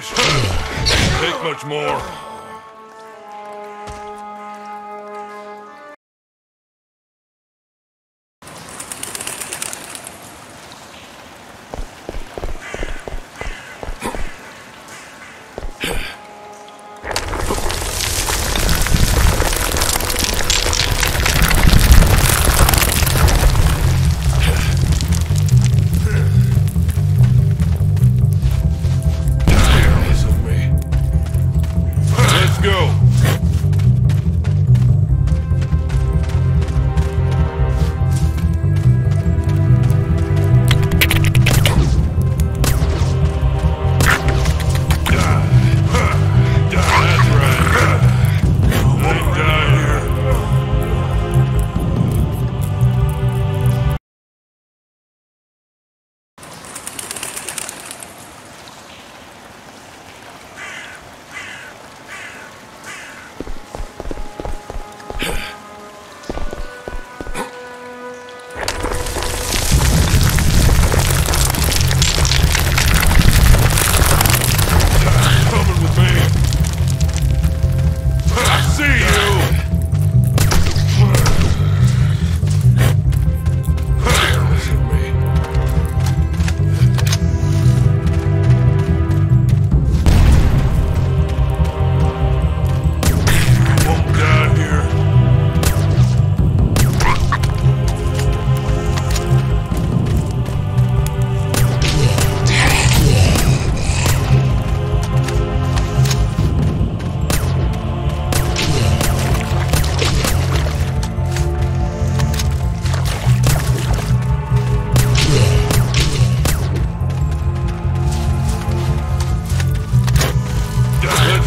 finish her. Take much more.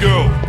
Go!